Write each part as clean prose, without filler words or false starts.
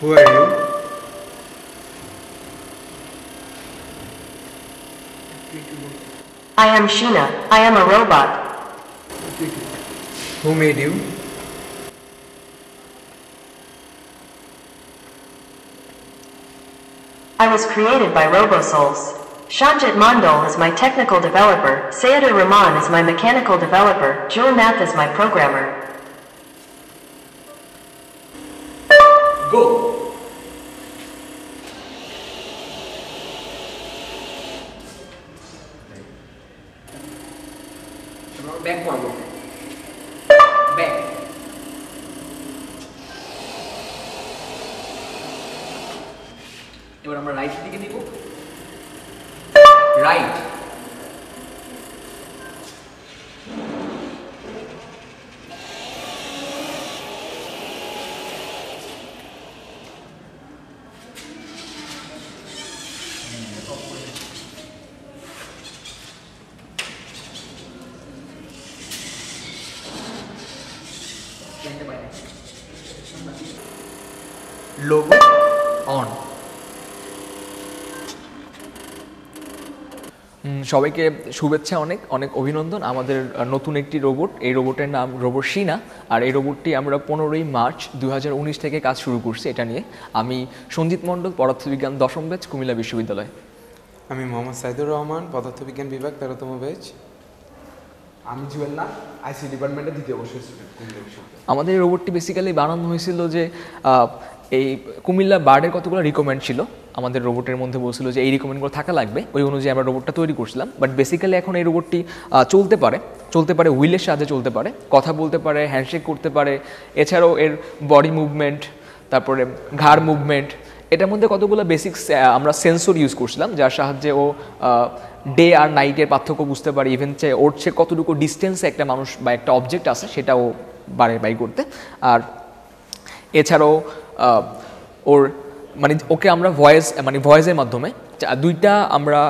Who are you? I am Sina. I am a robot. Who made you? I was created by Robo Souls. Sanjit Mondol is my technical developer, Sayedur Rahman is my mechanical developer, Juwel Nath is my programmer. Go! Back one more. Back. Now we right click. Right. Logo on. সবাইকে শুভেচ্ছা অনেক অভিনন্দন আমাদের নতুন একটি robot এই রোবটের নাম রোবো সিনা আর এই রোবটটি আমরা 15ই মার্চ 2019 থেকে কাজ শুরু করছি এটা নিয়ে আমি সঞ্জিত মণ্ডল পদার্থবিজ্ঞান 10ম ব্যাচ কুমিল্লা বিশ্ববিদ্যালয় আমি মোহাম্মদ সায়েদুর রহমান পদার্থবিজ্ঞান বিভাগ 13তম ব্যাচ আমি জুয়েল নাথ আইসি ডিপার্টমেন্টে দ্বিতীয় বর্ষের স্টুডেন্ট কুমিল্লা বিশ্ববিদ্যালয় আমাদের এই রোবটটি বেসিক্যালি বানানো হয়েছিল যে এই কুমিল্লা বার্ডের কতগুলো রিকমেন্ড ছিল আমাদের রোবটের মধ্যে বলছিল যে এই রিকমেন্ডগুলো থাকা লাগবে ওই অনুযায়ী আমরা রোবটটা তৈরি করছিলাম বাট বেসিক্যালি এখন এই রোবটটি চলতে পারে হুইলের সাহায্যে চলতে পারে কথা বলতে পারে হ্যান্ডশেক করতে পারে এছাড়াও এর বডি মুভমেন্ট তারপরে ঘাড় মুভমেন্ট এটার মধ্যে কতগুলো বেসিক্স আমরা সেন্সর ইউজ করছিলাম যার সাহায্যে ও ডে আর নাইটের পার্থক্য বুঝতে পারে ইভেন চেয়ে ওর চেয়ে কতটুকু ডিস্টেন্সে একটা মানুষ বা একটা অবজেক্ট আছে সেটাও বাই করতে আর এছাড়াও ওর মানে ওকে আমরা ভয়েসের মাধ্যমে আমরা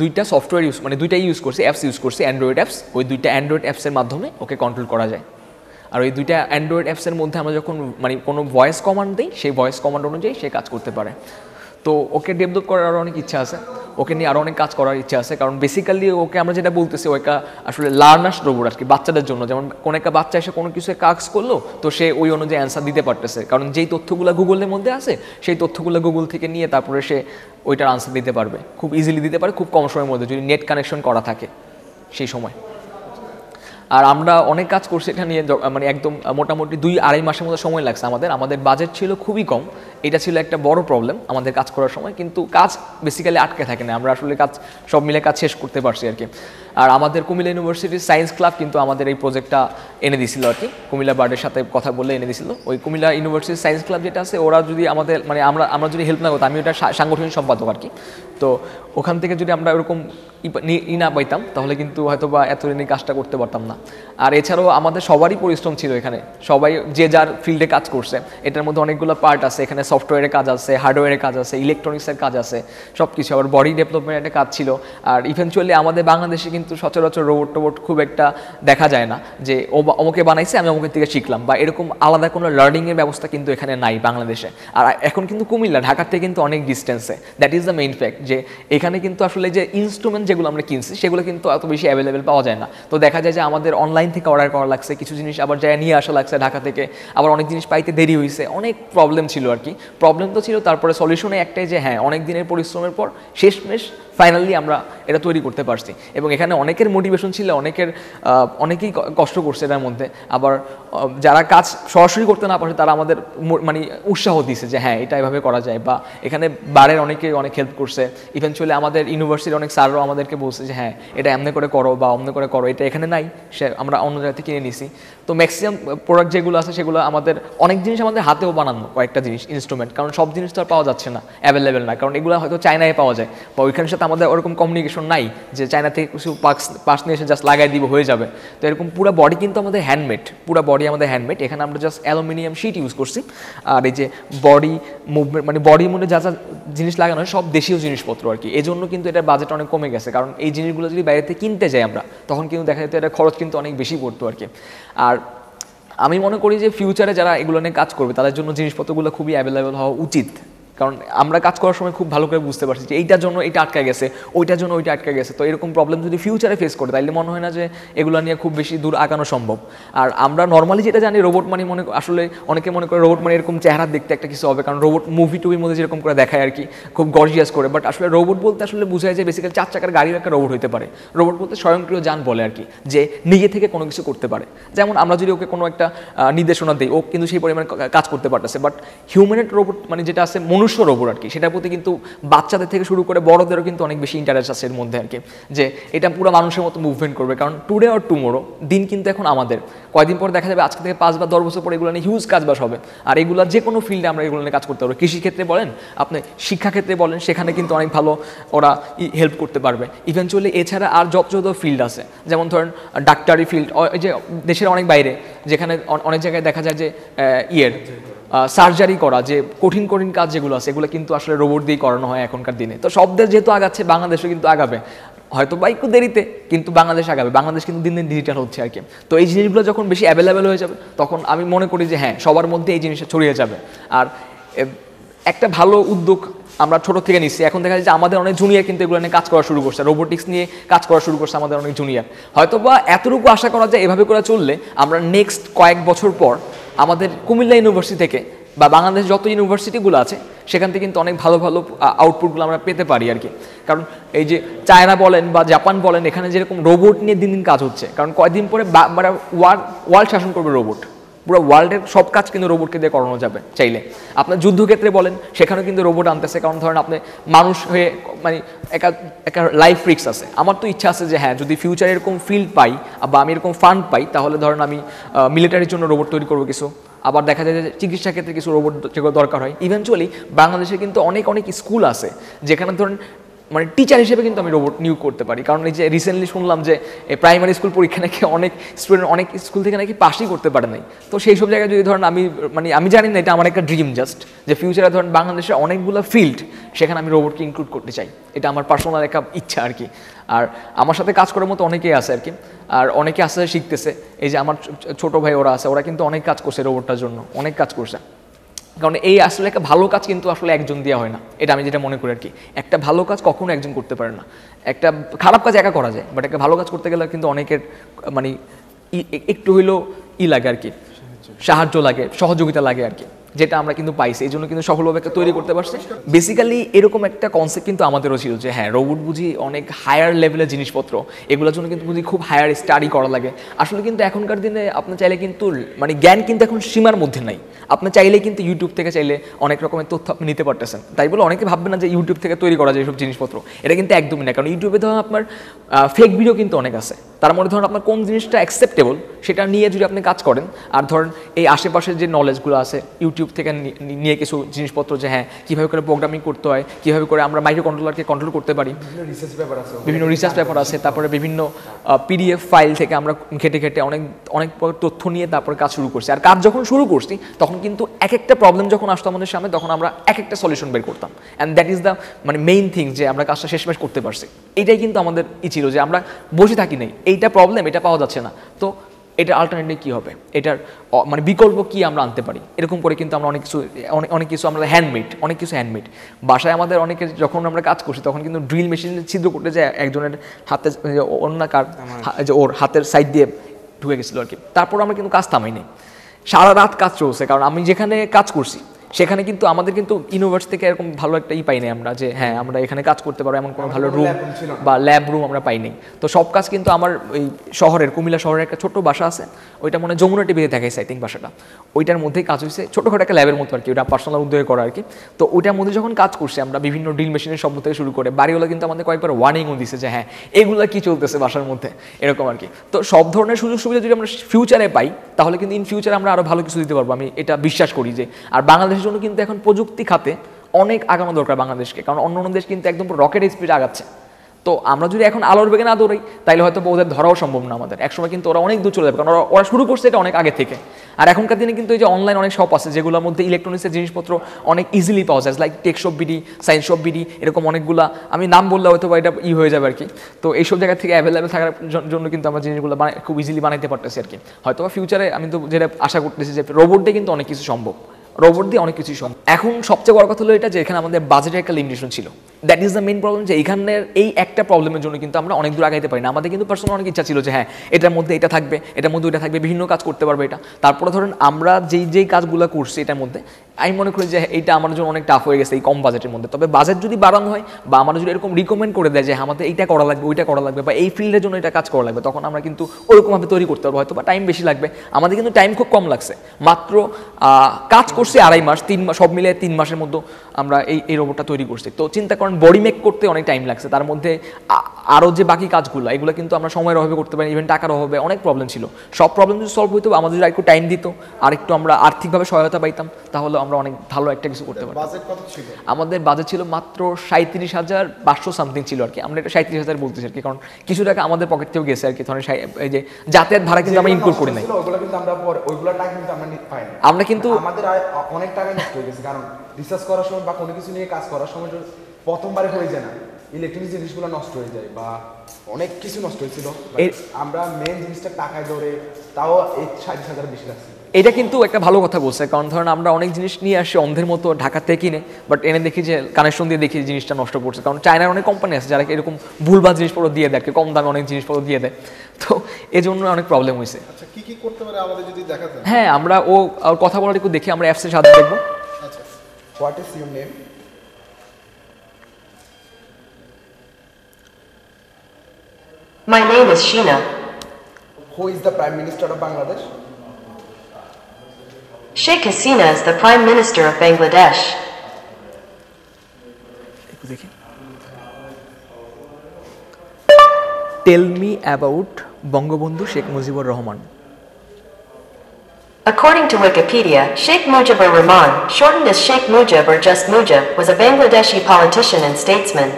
দুইটা সফটওয়্যার ইউজ মানে দুইটাই ইউজ করছি অ্যাপস ইউজ করছি অ্যান্ড্রয়েড অ্যাপস ওই দুইটা অ্যান্ড্রয়েড অ্যাপসের মাধ্যমে ওকে কন্ট্রোল করা যায় আর ওই দুইটা অ্যান্ড্রয়েড অ্যাপসের মধ্যে আমরা যখন মানে কোনো ভয়েস কমান্ড দিই সেই ভয়েস কমান্ড অনুযায়ী সে কাজ করতে পারে তো ওকে ডেভেলপ করার আরও অনেক ইচ্ছা আছে ওকে নিয়ে আরও অনেক কাজ করার ইচ্ছা আছে কারণ বেসিক্যালি ওকে আমরা যেটা বলতেছি ওইটা আসলে লার্নার্স রোবট আর কি বাচ্চাদের জন্য যেমন কোনো একটা বাচ্চা এসে কোনো কিছু কাজ করলো তো সে ওই অনুযায়ী অ্যান্সার দিতে পারতেছে কারণ যেই তথ্যগুলো গুগলের মধ্যে আছে সেই তথ্যগুলো গুগল থেকে নিয়ে তারপরে সে ওইটার আনসার দিতে পারবে খুব ইজিলি দিতে পারে খুব কম সময়ের মধ্যে যদি নেট কানেকশন করা থাকে সেই সময় আর আমরা অনেক কাজ করছি এটা নিয়ে মানে একদম মোটামুটি 2-2.5 মাসের মতো সময় লাগছে আমাদের বাজেট ছিল খুবই কম এটা ছিল একটা বড় প্রবলেম আমাদের কাজ করার সময় কিন্তু কাজ বেসিক্যালি আটকে থাকে না আমরা আসলে কাজ সব মিলে কাজ শেষ করতে পারছি আর কি আর আমাদের কুমিল্লা ইউনিভার্সিটি সায়েন্স ক্লাব কিন্তু আমাদের এই প্রজেক্টটা এনে দিছিল আর কি কুমিল্লা বার্ডের সাথে কথা বলে এনে দিছিল ওই কুমিল্লা ইউনিভার্সিটি সায়েন্স ক্লাব যেটা আছে ওরা যদি আমাদের মানে আমরা যদি হেল্প না করতাম আমি ওটা সাংগঠনিক সম্পাদক আর কি তো ওখান থেকে যদি আমরা ওরকম ই না পাইতাম তাহলে কিন্তু হয়তো বা এতদিন এই কাজটা করতে পারতাম না আর এছাড়াও আমাদের সবারই পরিশ্রম ছিল এখানে সবাই যে যার ফিল্ডে কাজ করছে এটার মধ্যে অনেকগুলো পার্ট আছে এখানে সফটওয়্যারের কাজ আছে হার্ডওয়্যারের কাজ আছে ইলেকট্রনিক্সের কাজ আছে সব কিছু আবার বডি ডেভেলপমেন্ট একটা কাজ ছিল আর ইভেনচুয়ালি আমাদের বাংলাদেশে কিন্তু সচরাচর রোবট টোবট খুব একটা দেখা যায় না যে ও আমাকে বানাইছে আমি আমাকে থেকে শিখলাম বা এরকম আলাদা কোনো লার্নিংয়ের ব্যবস্থা কিন্তু এখানে নাই বাংলাদেশে আর এখন কিন্তু কুমিল্লা ঢাকাতে কিন্তু অনেক ডিস্টেন্সে that is the main fact যে এখানে কিন্তু আসলে যে ইনস্ট্রুমেন্ট যেগুলো আমরা কিনছি সেগুলো কিন্তু এত বেশি অ্যাভেলেবেল পাওয়া যায় না তো দেখা যায় যে আমাদের অনলাইন থেকে অর্ডার করা লাগছে কিছু জিনিস আবার যায় নিয়ে আসা লাগছে ঢাকা থেকে আবার অনেক জিনিস পাইতে দেরি হয়েছে অনেক প্রবলেম ছিল আর কি প্রবলেম তো ছিল তারপরে সলিউশনে একটাই যে হ্যাঁ অনেক দিনের পরিশ্রমের পর শেষমেশ ফাইনালি আমরা এটা তৈরি করতে পারছি এবং এখানে অনেকের মোটিভেশন ছিল অনেকেই কষ্ট করছে এটার মধ্যে আবার যারা কাজ সরাসরি করতে না পারছে তারা আমাদের মানে উৎসাহ দিয়েছে যে হ্যাঁ এটা এভাবে করা যায় বা এখানে বারের অনেক হেল্প করছে ইভেনচুয়ালি আমাদের ইউনিভার্সিটির অনেক স্যাররাও আমাদেরকে বলছে যে হ্যাঁ এটা এমনি করে করো বা অমনি করে করো এটা এখানে নাই সে আমরা অন্য জায়গা থেকে কিনে নিছি তো ম্যাক্সিমাম প্রোডাক্ট যেগুলো আছে সেগুলো আমাদের অনেক জিনিস আমাদের হাতেও বানানো কয়েকটা জিনিস ইনস্ট্রুমেন্ট কারণ সব জিনিস তো আর পাওয়া যাচ্ছে না অ্যাভেলেবেল না কারণ এগুলো হয়তো চায়নায় পাওয়া যায় বা ওইখানের সাথে আমাদের ওরকম কমিউনিকেশন নাই যে চায়না থেকে কিছু পার্টস নিয়ে এসে জাস্ট লাগাই দিব হয়ে যাবে তো এরকম পুরো বডি কিন্তু আমাদের হ্যান্ডমেড পুরো বডি আমাদের হ্যান্ডমেড এখানে আমরা জাস্ট অ্যালুমিনিয়াম শিট ইউজ করছি আর এই যে বডি মুভমেন্ট মানে বডির মধ্যে যা যা জিনিস লাগানো হয় সব দেশীয় জিনিসপত্র আর কি এই জন্য কিন্তু এটা বাজেট অনেক কমে গেছে কারণ এই জিনিসগুলো যদি বাইরে থেকে কিনতে যাই আমরা তখন কিন্তু দেখা যেত এটা খরচ কিন্তু অনেক বেশি পড়তো আর কি আর আমি মনে করি যে ফিউচারে যারা এগুলো নিয়ে কাজ করবে তাদের জন্য জিনিসপত্রগুলো খুবই অ্যাভেলেবল হওয়া উচিত কারণ আমরা কাজ করার সময় খুব ভালো করে বুঝতে পারছি যে এইটার জন্য এটা আটকে গেছে ওইটার জন্য ওইটা আটকে গেছে তো এরকম প্রবলেম যদি ফিউচারে ফেস করে তাইলে মনে হয় না যে এগুলো নিয়ে খুব বেশি দূর আগানো সম্ভব আর আমরা নর্মালি যেটা জানি রোবট মানে মনে আসলে অনেকে মনে করে রোবট মানে এরকম চেহারা দেখতে একটা কিছু হবে কারণ রোবট মুভি টুভির মধ্যে যেরকম করে দেখায় আর কি খুব গর্জিয়াস করে বাট আসলে রোবট বলতে আসলে বোঝায় যে বেসিক্যালি চার চাকার গাড়ির একটা রোবট হতে পারে রোবট বলতে স্বয়ংক্রিয় যান বলে আর কি যে নিজে থেকে কোনো কিছু করতে পারে যেমন আমরা যদি ওকে কোনো একটা নির্দেশনা দিই ও কিন্তু সেই পরিমাণে কাজ করতে পারতেছে বাট হিউম্যানেট রোবট মানে যেটা আছে মনুষ্য রোবট আর কি সেটার প্রতি কিন্তু বাচ্চাদের থেকে শুরু করে বড়দেরও কিন্তু অনেক বেশি ইন্টারেস্ট আছে এর মধ্যে আর কি যে এটা পুরো মানুষের মতো মুভমেন্ট করবে কারণ টুডে অর টুমোরো দিন কিন্তু এখন আমাদের কয়েকদিন পর দেখা যাবে আজকে থেকে 5 বা 10 বছর পরে এগুলো নিয়ে হিউজ কাজবাজ হবে আর এগুলো যে কোনো ফিল্ডে আমরা এগুলো নিয়ে কাজ করতে পারবো কৃষিক্ষেত্রে বলেন আপনি শিক্ষাক্ষেত্রে বলেন সেখানে কিন্তু অনেক ভালো ওরা হেল্প করতে পারবে ইভেনচুয়ালি এছাড়া আর যত ফিল্ড আছে যেমন ধরেন ডাক্তারি ফিল্ড যে দেশের অনেক বাইরে যেখানে অনেক জায়গায় দেখা যায় যে সার্জারি করা যে কঠিন কঠিন কাজ যেগুলো আছে এগুলো কিন্তু আসলে রোবট দিয়ে করানো হয় এখনকার দিনে তো সব দেশ যেহেতু আগাচ্ছে বাংলাদেশও কিন্তু আগাবে হয়তো বা একটু দেরিতে কিন্তু বাংলাদেশ আগাবে বাংলাদেশ কিন্তু দিন দিন ডিজিটাল হচ্ছে আর কি তো এই জিনিসগুলো যখন বেশি অ্যাভেলেবেল হয়ে যাবে তখন আমি মনে করি যে হ্যাঁ সবার মধ্যে এই জিনিসটা ছড়িয়ে যাবে আর একটা ভালো উদ্যোগ আমরা ছোটো থেকে নিচ্ছি এখন দেখা যাচ্ছে আমাদের অনেক জুনিয়র কিন্তু এগুলো নিয়ে কাজ করা শুরু করছে রোবোটিক্স নিয়ে কাজ করা শুরু করছে আমাদের অনেক জুনিয়র হয়তো বা এতটুকু আশা করা যায় এভাবে করে চললে আমরা নেক্সট কয়েক বছর পর আমাদের কুমিল্লা ইউনিভার্সিটি থেকে বা বাংলাদেশ যত ইউনিভার্সিটিগুলো আছে সেখান থেকে কিন্তু অনেক ভালো ভালো আউটপুটগুলো আমরা পেতে পারি আর কি কারণ এই যে চায়না বলেন বা জাপান বলেন এখানে যেরকম রোবট নিয়ে দিন দিন কাজ হচ্ছে কারণ কয়েকদিন পরে মানে ওয়ার্ল্ড শাসন করবে রোবট পুরো ওয়ার্ল্ডের সব কাজ কিন্তু রোবটকে দিয়ে করানো যাবে চাইলে আপনার যুদ্ধক্ষেত্রে বলেন সেখানেও কিন্তু রোবট আনতেছে কারণ ধরেন আপনি মানুষ হয়ে মানে একটা লাইফ রিস্ক আছে আমার তো ইচ্ছা আছে যে হ্যাঁ যদি ফিউচারে এরকম ফিল্ড পাই বা আমি এরকম ফান্ড পাই তাহলে ধরেন আমি মিলিটারির জন্য রোবট তৈরি করবো কিছু আবার দেখা যায় যে চিকিৎসা ক্ষেত্রে কিছু রোবট যেগুলো দরকার হয় ইভেনচুয়ালি বাংলাদেশে কিন্তু অনেক অনেক স্কুল আছে যেখানে ধরেন মানে টিচার হিসেবে কিন্তু আমি রোবট নিয়োগ করতে পারি কারণ এই যে রিসেন্টলি শুনলাম যে প্রাইমারি স্কুল পরীক্ষা নাকি অনেক স্টুডেন্ট অনেক স্কুল থেকে নাকি পাশই করতে পারে নাই তো সেই সব জায়গায় যদি ধরেন আমি জানি না এটা আমার একটা ড্রিম জাস্ট যে ফিউচারে ধরেন বাংলাদেশের অনেকগুলো ফিল্ড সেখানে আমি রোবটকে ইনক্লুড করতে চাই এটা আমার পার্সোনাল একটা ইচ্ছা আর কি আর আমার সাথে কাজ করার মতো অনেকেই আছে আর কি আর অনেকে আস্তে আস্তে শিখতেছে এই যে আমার ছোটো ভাই ওরা আছে ওরা কিন্তু অনেক কাজ করছে রোবটটার জন্য অনেক কাজ করছে কারণ এই আসলে একটা ভালো কাজ কিন্তু আসলে একজন দেওয়া হয় না এটা আমি যেটা মনে করি আর কি একটা ভালো কাজ কখনো একজন করতে পারে না একটা খারাপ কাজ একা করা যায় বাট একটা ভালো কাজ করতে গেলে কিন্তু অনেকের মানে একটু হইলেও লাগে আর কি সাহায্য লাগে সহযোগিতা লাগে আর কি যেটা আমরা কিন্তু পাইছি এই জন্য কিন্তু সফলভাবে একটা তৈরি করতে পারছি বেসিক্যালি এরকম একটা কনসেপ্ট কিন্তু আমাদেরও ছিল যে হ্যাঁ রোবট বুঝি অনেক হায়ার লেভেলের জিনিসপত্র এগুলোর জন্য কিন্তু বুঝি খুব হায়ার স্টাডি করা লাগে আসলে কিন্তু এখনকার দিনে আপনি চাইলে কিন্তু মানে জ্ঞান কিন্তু এখন সীমার মধ্যে নাই আপনি চাইলে কিন্তু ইউটিউব থেকে চাইলে অনেক রকমের তথ্য আপনি নিতে পারতেছেন তাই বলে অনেকে ভাববেন না যে ইউটিউব থেকে তৈরি করা যায় এইসব জিনিসপত্র এটা কিন্তু একদমই না কারণ ইউটিউবে ধরুন আপনার ফেক ভিডিও কিন্তু অনেক আছে তার মধ্যে ধরুন আপনার কোন জিনিসটা অ্যাকসেপ্টেবল সেটা নিয়ে যদি আপনি কাজ করেন আর ধরেন এই আশেপাশের যে নলেজগুলো আছে ইউটিউব থেকে নিয়ে কিছু জিনিসপত্র যে হ্যাঁ কীভাবে করে প্রোগ্রামিং করতে হয় কীভাবে করে আমরা মাইক্রো কন্ট্রোলারকে কন্ট্রোল করতে পারি বিভিন্ন রিসার্চ পেপার আছে তারপরে বিভিন্ন পিডিএফ ফাইল থেকে আমরা ঘেটে ঘেটে অনেক অনেক তথ্য নিয়ে তারপরে কাজ শুরু করছি আর কাজ যখন শুরু করছি তখন কিন্তু এক একটা প্রবলেম যখন আসতো আমাদের সামনে তখন আমরা এক একটা সলিউশন বের করতাম অ্যান্ড দ্যাট ইজ দ্য মানে মেইন থিং যে আমরা কাজটা শেষমেশ করতে পারছি এটাই কিন্তু আমাদের ই ছিল যে আমরা বসে থাকি নাই এইটা প্রবলেম এটা পাওয়া যাচ্ছে না তো এটা আল্টারনেটিভ কী হবে এটার মানে বিকল্প কী আমরা আনতে পারি এরকম করে কিন্তু আমরা অনেক কিছু আমরা হ্যান্ডমেড বাসায় আমাদের অনেকে যখন আমরা কাজ করছি তখন কিন্তু ড্রিল মেশিনে ছিদ্র করতে যায় একজনের হাতে অন্য কার যে ওর হাতের সাইড দিয়ে ঢুকে গেছিলো আর কি তারপর আমরা কিন্তু কাজ থামাই নাই সারা রাত কাজ চলছে কারণ আমি যেখানে কাজ করছি সেখানে কিন্তু আমাদের কিন্তু ইউনিভার্স থেকে এরকম ভালো একটা পাই নাই আমরা যে হ্যাঁ আমরা এখানে কাজ করতে পারবো এমন কোনো ভালো রুম বা ল্যাব রুম আমরা পাই নাই তো সব কাজ কিন্তু আমার ওই শহরের কুমিল্লা শহরের একটা ছোট্ট বাসা আছে ওইটা মনে যমুনা টিভিতে দেখাইছে আই থিঙ্ক বাসাটা ওইটার মধ্যেই কাজ হয়েছে ছোটোখাটো একটা ল্যাবের মতো আর কি ওটা পার্সোনাল উদ্যোগে করা আর কি তো ওইটার মধ্যে যখন কাজ করছি আমরা বিভিন্ন ড্রিল মেশিনের শব্দ থেকে শুরু করে বাড়িওয়ালা কিন্তু আমাদের কয়েকবার ওয়ার্নিংও দিচ্ছে যে হ্যাঁ এগুলো কী চলতেছে বাসার মধ্যে এরকম আর কি তো সব ধরনের সুযোগ সুবিধা যদি আমরা ফিউচারে পাই তাহলে কিন্তু ইন ফিউচারে আমরা আরও ভালো কিছু দিতে পারবো আমি এটা বিশ্বাস করি যে আর বাংলাদেশ জন্য কিন্তু এখন প্রযুক্তি খাতে অনেক আগানো দরকার বাংলাদেশকে কারণ অন্য অন্য দেশ কিন্তু একদম রকেট স্পিডে আগাচ্ছে তো আমরা যদি এখন আলোর বেগে না দৌড়াই তাইলে হয়তো ওদের ধরাও সম্ভব না আমাদের। একসময় কিন্তু ওরা অনেক দূর চলে যাবে, কারণ ওরা শুরু করছে এটা অনেক আগে থেকে। আর এখনকার দিনে কিন্তু এই যে অনলাইন অনেক শপ আছে যেগুলোর মধ্যে ইলেকট্রনিক্সের জিনিসপত্র অনেক ইজিলি পাওয়া যায়, like tech shop BD, science shop BD, এরকম অনেকগুলা আমি নাম বললে হয়তো বা এটা ই হয়ে যাবে আর কি। তো এইসব জায়গা থেকে অ্যাভেলেবেল থাকার জন্য কিন্তু আমরা জিনিসগুলো খুব ইজিলি বানাইতে পারতেছি আর কি। হয়তো বা ফিউচারে আমি তো যেটা আশা করতেছি যে রোবট দিয়ে কিন্তু অনেক কিছু সম্ভব, রোবট দিয়ে অনেক কিছুই সম্ভব। এখন সবচেয়ে বড় কথা হলো এটা যে এখানে আমাদের বাজেটের একটা লিমিটেশন ছিল, that is the main problem. যে এইখানের এই একটা প্রবলেমের জন্য কিন্তু আমরা অনেক দূর আগাইতে পারি না। আমাদের কিন্তু পার্সোনাল অনেক ইচ্ছা ছিল যে হ্যাঁ এটার মধ্যে এটা থাকবে, এটার মধ্যে এটা থাকবে, বিভিন্ন কাজ করতে পারবে এটা। তারপরে ধরেন আমরা যেই কাজগুলো করছি এটার মধ্যে আমি মনে করি যে এটা আমার জন্য অনেক টাফ হয়ে গেছে এই কম বাজেটের মধ্যে। তবে বাজেট যদি বাড়ানো হয় বা আমরা যদি এরকম রিকমেন্ড করে দেয় যে আমাদের এইটা করা লাগবে, ওইটা করা লাগবে, বা এই ফিল্ডের জন্য এটা কাজ করা লাগবে, তখন আমরা কিন্তু ওরকমভাবে তৈরি করতে পারবো। হয়তো বা টাইম বেশি লাগবে, আমাদের কিন্তু টাইম খুব কম লাগছে, মাত্র কাজ করছি 2.5 মাস, 3 মাস, সব মিলে 3 মাসের মধ্যে আমরা এই রোবটটা তৈরি করছি। তো চিন্তা করেন বডি মেক করতে অনেক টাইম লাগছে, তার মধ্যে আরও যে বাকি কাজগুলো এগুলো কিন্তু আমরা সময়ের অভাবে করতে পারি, ইভেন টাকার অভাবে অনেক প্রবলেম ছিল। সব প্রবলেম যদি সলভ হইতো আমাদের যদি একটু টাইম দিত আর একটু আমরা আর্থিকভাবে সহায়তা পাইতাম তাহলে আমরা অনেক ভালো একটা কিছু করতে পারতাম। আমাদের বাজেট ছিল মাত্র 37,500 সামথিং ছিল আর কি। আমরা এটা 37,000 বলতেছি আর কি, কারণ কিছু টাকা আমাদের পকেট থেকেও গেছে আর কি। ধরেন এই যে যাতায়াত ভাড়া কিন্তু আমরা ইনক্লুড করি নাই, আমরা কিন্তু আমাদের অনেক টাকা নষ্ট হয়ে গেছে, কারণ রিসার্চ করার সময় বা কোনো কিছু নিয়ে কাজ করার সময় প্রথমবারে হয়ে যায় না, ইলেকট্রনিক জিনিসগুলো নষ্ট হয়ে যায় বা অনেক কিছু নষ্ট হয়েছিল। আমরা মেইন জিনিসটা টাকায় ধরে তাও 60,000 বেশি লাগছে। এটা কিন্তু একটা ভালো কথা বলছে, কারণ ধরেন আমরা অনেক জিনিস নিয়ে আসি অন্ধের মতো ঢাকাতে কিনে, বাট এনে দেখি যে কানেকশন দিয়ে দেখি জিনিসটা নষ্ট করছে, কারণ চায়নার অনেক কোম্পানি আছে যারা এরকম ভুলভাল জিনিসপত্র দিয়ে দেয়, কম দামে অনেক জিনিসপত্র দিয়ে দেয়। তো এই জন্য অনেক প্রবলেম হয়েছে। আচ্ছা কি কি করতে পারে আমাদের যদি দেখাতে? হ্যাঁ আমরা ও কথা বলার একটু দেখি, আমরা অ্যাপসের সাথে দেখবো। আচ্ছা what is your name? My name is Sina. Who is the Prime Minister of Bangladesh? Sheikh Hasina is the Prime Minister of Bangladesh. Tell me about Bangabandhu Sheikh Mujibur Rahman. According to Wikipedia, Sheikh Mujibur Rahman, shortened as Sheikh Mujib or just Mujib, was a Bangladeshi politician and statesman.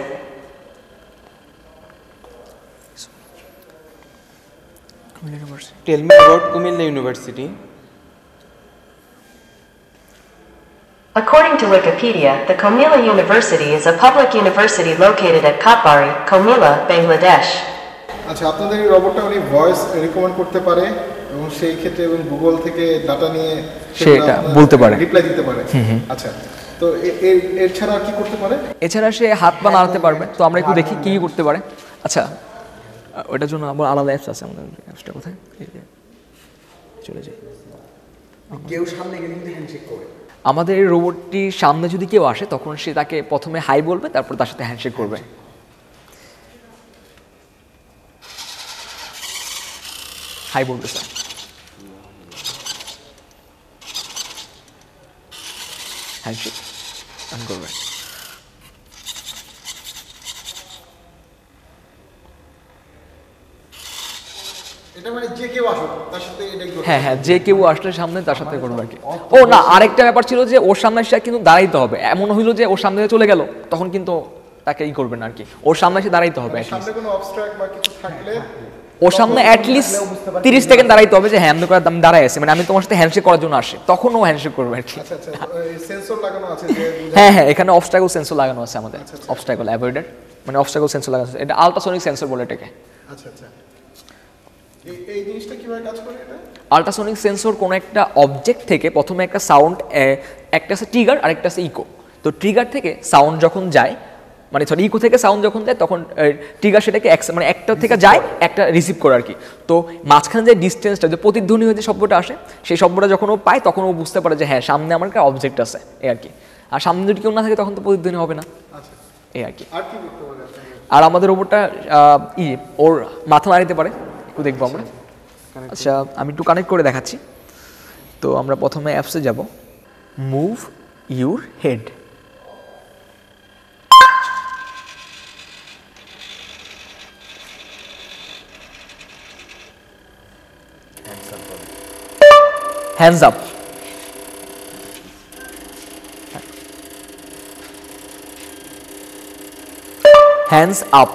Tell me about Comilla University. According to Wikipedia, the Comilla University is a public university located at Katbari, Comilla, Bangladesh. আচ্ছা আপনাদের এই রোবটটা উনি voice recommend করতে পারে এবং সেই ক্ষেত্রে এবং গুগল থেকে ডাটা নিয়ে সেটা বলতে পারে, রিপ্লাই দিতে পারে। আচ্ছা তো এর ছাড়া কি করতে পারে? এছাড়া সে হাত পা নাড়াতে পারবে। তো আমরা একটু দেখি কি করতে পারে। আচ্ছা ওটার জন্য আবার আলাদা অ্যাপস আছে, আমাদের অ্যাপসটা কোথায় চলে যায়। কেউ সামনে গেলে যদি হ্যান্ডশেক করে, আমাদের এই রোবটটির সামনে যদি কেউ আসে তখন সে তাকে প্রথমে হাই বলবে, তারপর তার সাথে হ্যান্ডশেক করবে। হাই বলবে স্যার। হ্যান্ডশেক করবে। হ্যাঁ হ্যাঁ যে কেউ আসলে সামনে তার সাথে করবে আর কি। ও না আরেকটা ব্যাপার ছিল যে ওর সামনে এসে কিন্তু দাঁড়াইতে হবে, এমন হইলো যে ওর সামনে চলে গেল তখন কিন্তু তাকে ই করবে না আর কি, ওর সামনে এসে দাঁড়াইতে হবে। ওর সামনে অ্যাটলিস্ট 30 সেকেন্ড দাঁড়াইতে হবে যে হ্যাঁ আমি দাঁড়াই আছি, মানে আমি তোমার সাথে হ্যান্ডশেক করার জন্য আসি, তখন ও হ্যান্ডশেক করবে আর কি। হ্যাঁ হ্যাঁ এখানে অবস্ট্যাকল সেন্সর লাগানো আছে আমাদের, অবস্ট্যাকল অ্যাভয়েডার মানে অবস্ট্যাকল সেন্সর লাগানো আছে, এটা আল্ট্রাসনিক সেন্সর বলে এটাকে। আচ্ছা আচ্ছা এই জিনিসটা কিভাবে কাজ করে? এটা আল্ট্রাসনিক সেন্সর কোন একটা অবজেক্ট থেকে প্রথমে একটা সাউন্ড, একটা আছে ট্রিগার আর একটা আছে ইকো। তো ট্রিগার থেকে সাউন্ড যখন যায়, মানে সরি ইকো থেকে সাউন্ড যখন যায় তখন ট্রিগার সেটাকে মানে একটা থেকে যায় একটা রিসিভ করে আর কি। তো মাঝখানে যে ডিস্টেন্সটা, যে প্রতিধ্বনি হয়ে যে শব্দটা আসে সেই শব্দটা যখন ও পায় তখন ও বুঝতে পারে যে হ্যাঁ সামনে আমার একটা অবজেক্ট আছে এই আর কি। আর সামনে যদি কেউ না থাকে তখন তো প্রতিধ্বনি হবে না এই আর কি। আর আমাদের রোবটটা ওর মাথা নাড়াতে পারে, দেখবো আমরা। আচ্ছা আমি একটু কানেক্ট করে দেখাচ্ছি। তো আমরা প্রথমে অ্যাপসে যাব, move your head. Hands up. Hands up.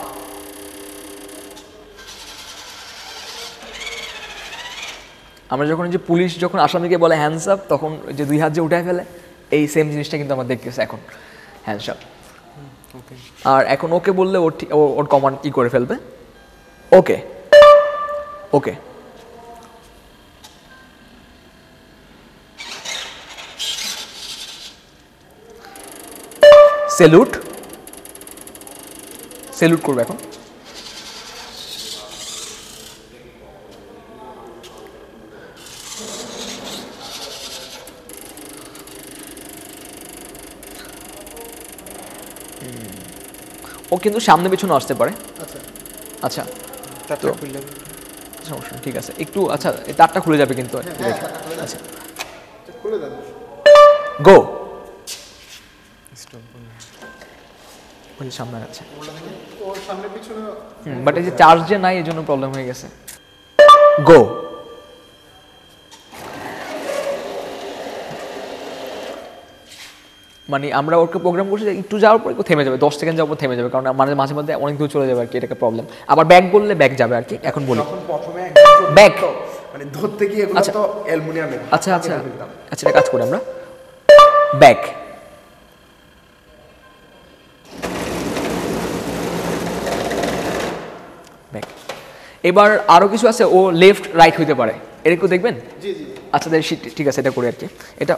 আমরা যখন যে পুলিশ যখন আসামিকে বলে হ্যান্ডস আপ তখন যে দুই হাত যে উঠায় ফেলে এই সেম জিনিসটা কিন্তু আমরা দেখতেছি এখন হ্যান্ডস আপ। আর এখন ওকে বললে ওর ওর কমান্ড কি করে ফেলবে ওকে ওকে। স্যালুট স্যালুট করবে এখন। ও কিন্তু সামনে পেছনে আসতে পারে। আচ্ছা আচ্ছা তারটা খুলে সমস্যা ঠিক আছে একটু আচ্ছা এই তারটা খুলে যাবে কিন্তু আচ্ছা খুলে দাও গো স্টপ বল সামনে আছে ওর সামনে পিছনে বাট এই যে চার্জ যে নাই এজন্য প্রবলেম হয়ে গেছে গো। মানে আমরা ওকে প্রোগ্রাম করছি একটু যাওয়ার পর একটু থেমে যাবে 10 সেকেন্ড যাওয়ার পর থেমে যাবে কারণ মানে মাঝে মাঝে অনেক দূর চলে যাবে আর কি এটা একটা প্রবলেম। আবার ব্যাক বললে ব্যাক যাবে আর কি এখন বলি ব্যাক মানে ধরতে গিয়ে এগুলো তো অ্যালুমিনিয়ামের। আচ্ছা আচ্ছা আচ্ছা এটা কাজ করি আমরা ব্যাক ব্যাক। এবার আরও কিছু আছে ও লেফট রাইট হইতে পারে এটা একটু দেখবেন। জি জি আচ্ছা ঠিক আছে এটা করি আর কি এটা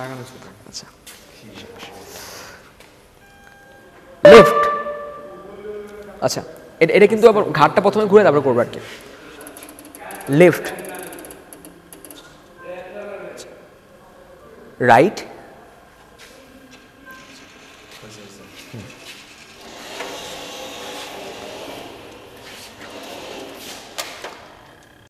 লাগানো ছিল। আচ্ছা লেফট আচ্ছা এটা কিন্তু আবার ঘাটটা প্রথমে ঘুরে তারপর করব আর কি লেফট রাইট